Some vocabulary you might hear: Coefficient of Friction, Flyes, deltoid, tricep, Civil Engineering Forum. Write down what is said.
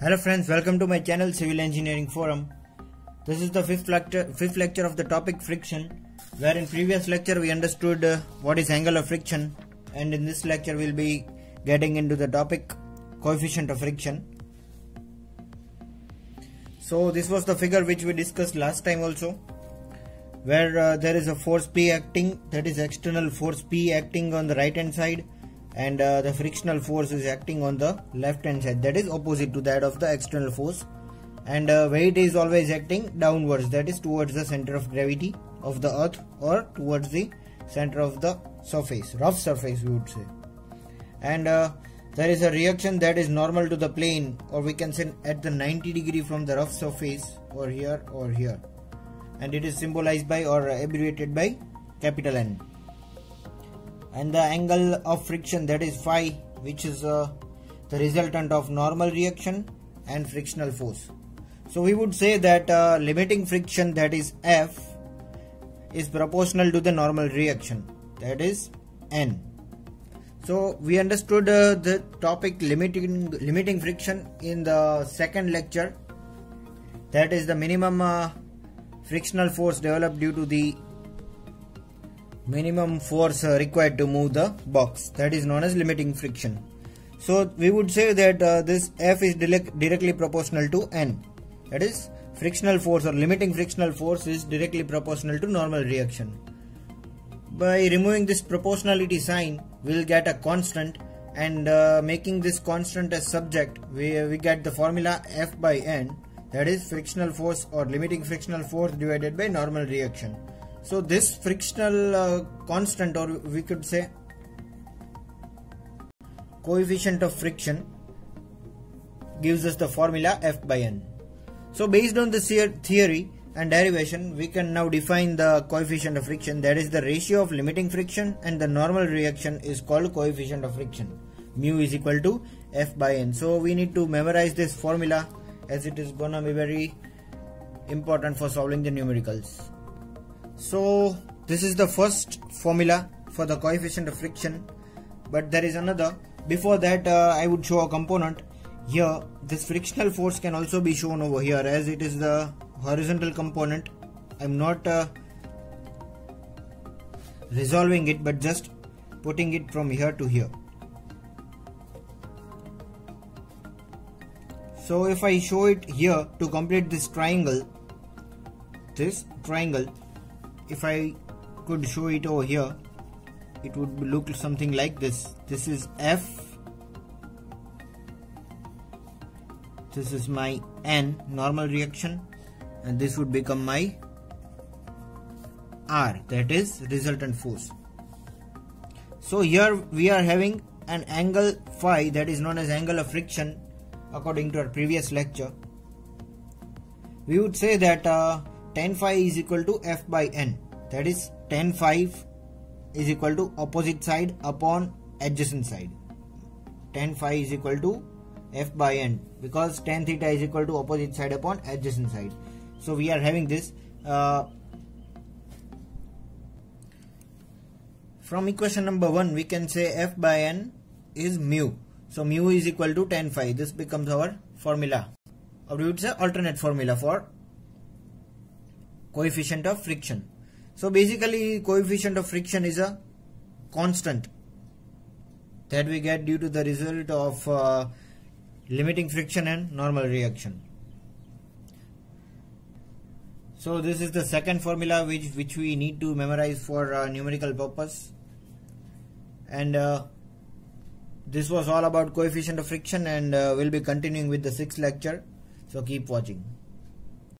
Hello friends, welcome to my channel Civil Engineering Forum. This is the fifth lecture of the topic friction, where in previous lecture we understood what is angle of friction, and in this lecture we'll be getting into the topic coefficient of friction. So this was the figure which we discussed last time also, where there is a force P acting, that is external force P acting on the right hand side, and the frictional force is acting on the left hand side, that is opposite to that of the external force, and weight is always acting downwards, that is towards the center of gravity of the earth or towards the center of the surface, rough surface we would say. And there is a reaction that is normal to the plane, or we can say at the 90 degree from the rough surface, or here or here, and it is symbolized by or abbreviated by capital N. And the angle of friction, that is phi, which is the resultant of normal reaction and frictional force. So we would say that limiting friction, that is F, is proportional to the normal reaction, that is N. So we understood the topic limiting friction in the second lecture, that is the minimum frictional force developed due to the minimum force required to move the box, that is known as limiting friction. So we would say that this F is directly proportional to N, that is frictional force or limiting frictional force is directly proportional to normal reaction. By removing this proportionality sign, we will get a constant, and making this constant as subject, we get the formula F by N, that is frictional force or limiting frictional force divided by normal reaction. So this frictional constant, or we could say coefficient of friction, gives us the formula F by N. So based on this theory and derivation, we can now define the coefficient of friction, that is the ratio of limiting friction and the normal reaction is called coefficient of friction. Mu is equal to F by N. So we need to memorize this formula, as it is gonna be very important for solving the numericals. So this is the first formula for the coefficient of friction, but there is another. Before that I would show a component here. This frictional force can also be shown over here, as it is the horizontal component. I'm not resolving it, but just putting it from here to here. So if I show it here to complete this triangle, if I could show it over here, it would look something like this. This is F, this is my N, normal reaction, and this would become my R, that is resultant force. So here we are having an angle phi, that is known as angle of friction according to our previous lecture. We would say that tan phi is equal to F by N, that is tan phi is equal to opposite side upon adjacent side. Tan phi is equal to F by N, because tan theta is equal to opposite side upon adjacent side. So we are having this from equation number 1. We can say F by N is mu, so mu is equal to tan phi. This becomes our formula, or we would say alternate formula for coefficient of friction. So basically coefficient of friction is a constant that we get due to the result of limiting friction and normal reaction. So this is the second formula which we need to memorize for numerical purpose, and this was all about coefficient of friction, and we'll be continuing with the sixth lecture, so keep watching.